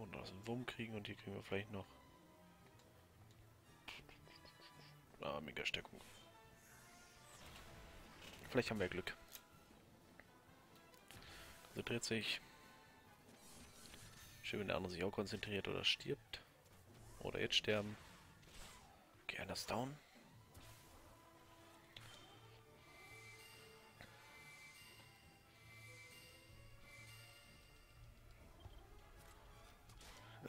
Ton aus dem Wurm kriegen und hier kriegen wir vielleicht noch mega Stärkung. Vielleicht haben wir Glück. Konzentriert sich. Schön, wenn der andere sich auch konzentriert oder stirbt. Oder jetzt sterben. Okay, einer ist down.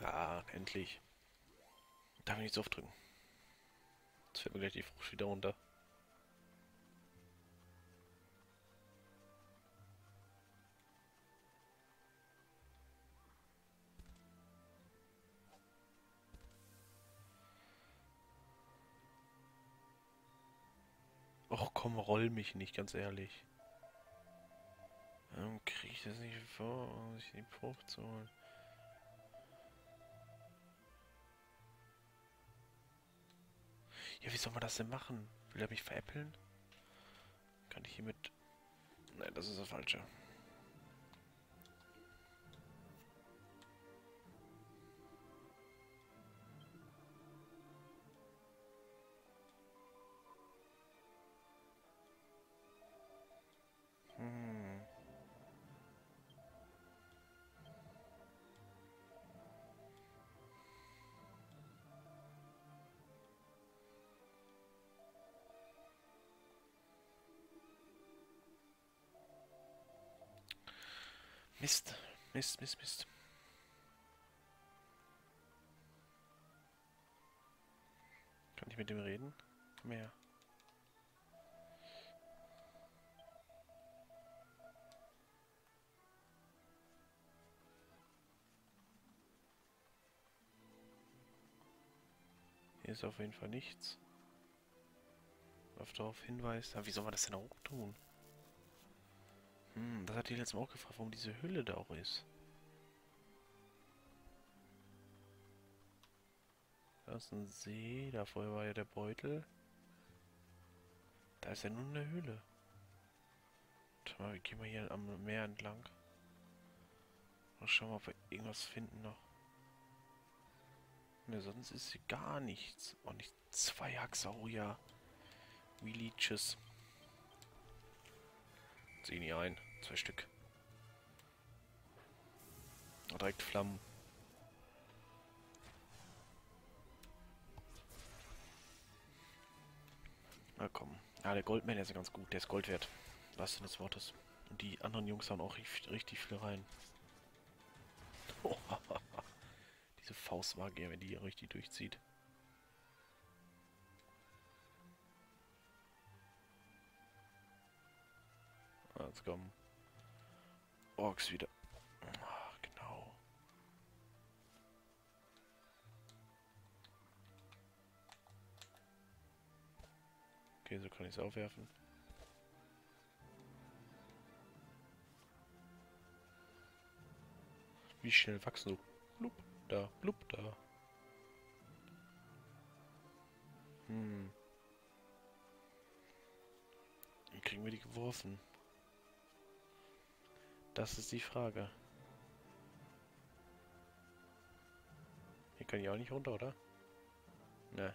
Ah, endlich. Darf ich nichts aufdrücken. Jetzt fällt mir gleich die Frucht wieder runter. Och komm, roll mich nicht, ganz ehrlich. Warum krieg ich das nicht vor, um sich die Frucht zu holen? Ja, wie soll man das denn machen? Will er mich veräppeln? Kann ich hiermit... Nein, das ist das Falsche. Mist, Mist, Mist, Mist. Kann ich mit dem reden? Komm her. Hier ist auf jeden Fall nichts. Auf darauf hinweist. Aber wie soll man das denn auch tun? Das hatte ich letztes Mal auch gefragt, warum diese Hülle da auch ist. Da ist ein See, da vorher war ja der Beutel. Da ist ja nur eine Höhle. Schau mal, wir gehen mal hier am Meer entlang. Und schauen mal, ob wir irgendwas finden noch. Ne, sonst ist hier gar nichts. Auch nicht zwei Haxaurier. Wie Leeches. Ziehen hier ein. 2 Stück. Und direkt Flammen. Na komm. Ja, der Goldman, der ist ja ganz gut. Der ist Gold wert. Was denn des Wortes? Und die anderen Jungs haben auch richtig viel rein. Diese Faustmagie, wenn die hier richtig durchzieht. Jetzt kommen Orks wieder. Ach, genau. Okay, so kann ich es aufwerfen. Wie schnell wachsen so? Blub, da, blub, da. Wie kriegen wir die geworfen? Das ist die Frage. Hier kann ich auch nicht runter, oder? Ne.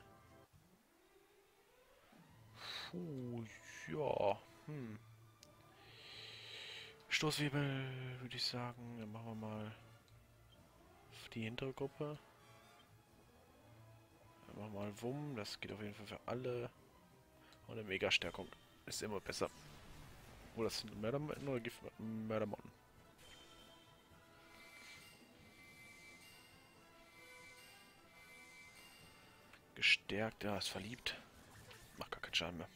Puh, ja. Stoßwirbel, würde ich sagen. Dann machen wir mal auf die hintere Gruppe. Dann machen wir mal Wumm. Das geht auf jeden Fall für alle. Und eine Mega-Stärkung ist immer besser. Oh, das sind Mördermotten oder Mördermotten? Gestärkt, ja, ist verliebt. Macht gar keinen Schaden mehr.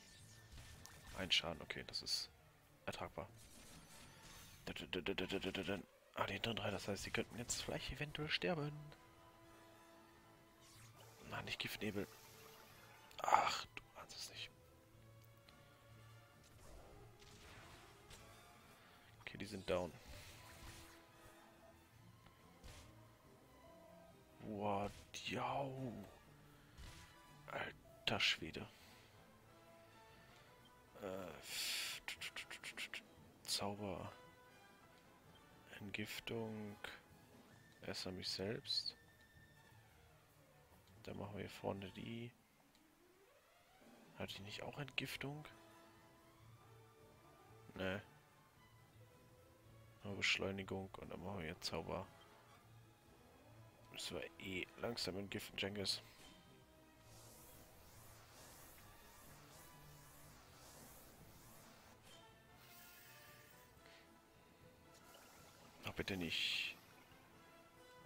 Ein Schaden, okay, das ist ertragbar. Ah, die hinteren 3, das heißt, die könnten jetzt vielleicht eventuell sterben. Nein, nicht Giftnebel. Ach, du ahnst es nicht. Die sind down. Wow, jau. Alter Schwede. Zauber. Entgiftung. Erst an mich selbst. Dann machen wir hier vorne die. Hatte ich nicht auch Entgiftung? Ne. Nur Beschleunigung und dann machen wir hier Zauber. Müssen wir eh langsam entgiften, Cengiz. Ach, bitte nicht.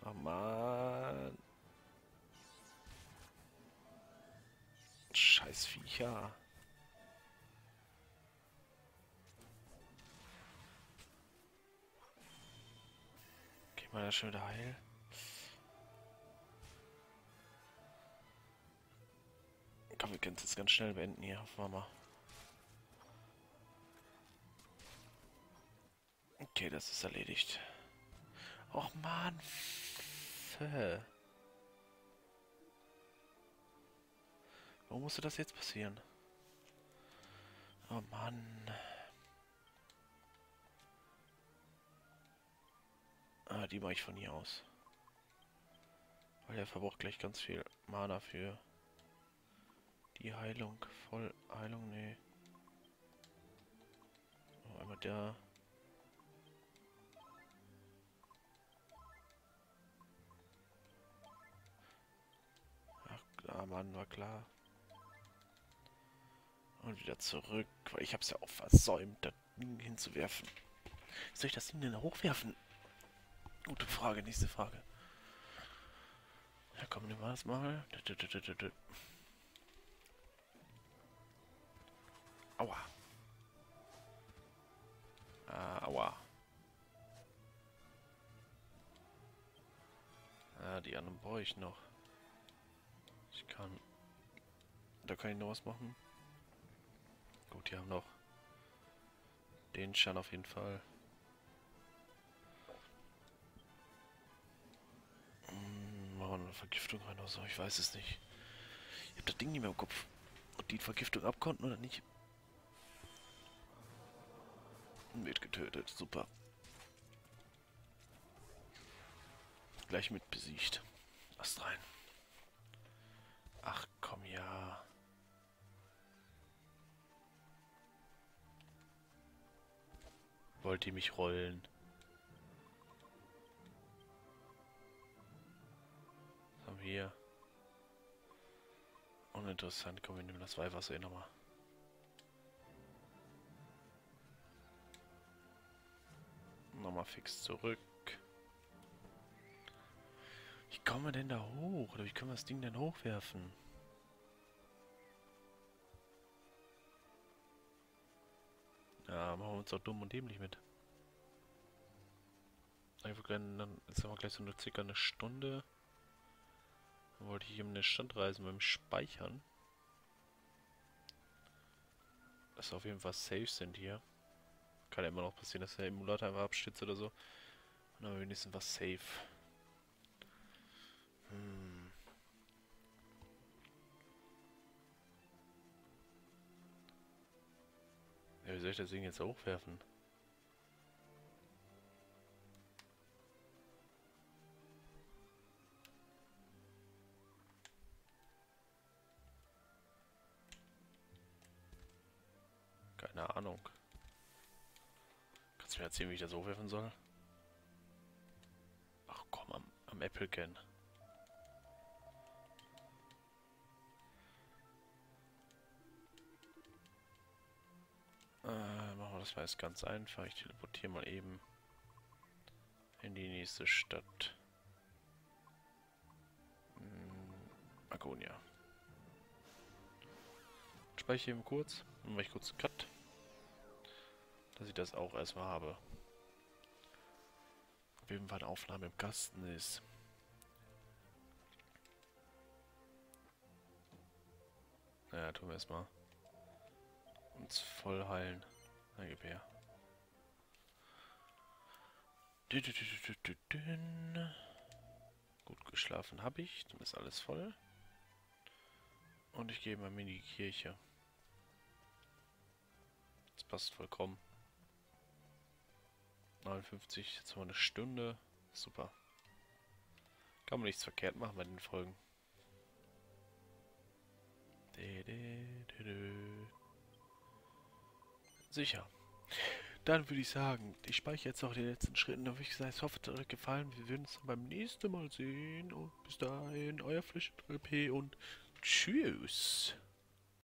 Oh Mann. Scheiß Viecher. Geh mal da schön wieder heil. Komm, wir können es jetzt ganz schnell beenden hier. Hoffen wir mal. Okay, das ist erledigt. Och man. Warum musste das jetzt passieren? Oh Mann. Ah, die mache ich von hier aus. Weil der verbraucht gleich ganz viel Mana für die Heilung. Vollheilung, nee. Oh, einmal da. Ah Mann, war klar. Und wieder zurück, weil ich hab's ja auch versäumt, das Ding hinzuwerfen. Wie soll ich das Ding denn hochwerfen? Gute Frage, nächste Frage. Ja komm, nehmen wir das mal. Aua. Aua. Ah, die anderen brauche ich noch. Ich kann... Da kann ich noch was machen. Gut, die haben noch den Schaden auf jeden Fall. Machen wir eine Vergiftung rein oder so, ich weiß es nicht. Ich hab das Ding nicht mehr im Kopf. Ob die Vergiftung abkonnten oder nicht. Wird getötet, super. Gleich mit besiegt. Ast rein. Ach komm, ja. Wollt ihr mich rollen? Was haben wir hier? Uninteressant. Komm, wir nehmen das Weihwasser eh nochmal. Nochmal fix zurück. Wie kommen wir denn da hoch? Oder wie können wir das Ding denn hochwerfen? Ja, machen wir uns auch dumm und dämlich mit. Einfach dann jetzt haben wir gleich so eine circa eine Stunde. Dann wollte ich eben eine Standreise beim Speichern. Dass wir auf jeden Fall safe sind hier. Kann ja immer noch passieren, dass der Emulator einfach abstürzt oder so. Und dann haben wir wenigstens was safe. Ja, wie soll ich das Ding jetzt hochwerfen? Keine Ahnung. Kannst du mir erzählen, wie ich das hochwerfen soll? Ach komm, am Applecan. Machen wir das mal jetzt ganz einfach. Ich teleportiere mal eben in die nächste Stadt. Agonia. Speichere eben kurz. Mache ich kurz einen Cut. Dass ich das auch erstmal habe. Auf jeden Fall eine Aufnahme im Kasten ist. Naja, tun wir erstmal. Uns voll heilen. Na, gib her. Gut geschlafen habe ich. Dann ist alles voll. Und ich gehe mal in die Kirche. Das passt vollkommen. 59, jetzt haben wir eine Stunde. Super. Kann man nichts verkehrt machen bei den Folgen. Sicher. Dann würde ich sagen, ich speichere jetzt noch die letzten Schritte. Da würde ich sagen, ich hoffe, es hat euch gefallen. Wir würden uns dann beim nächsten Mal sehen. Und bis dahin, euer FlashshooterLP und tschüss.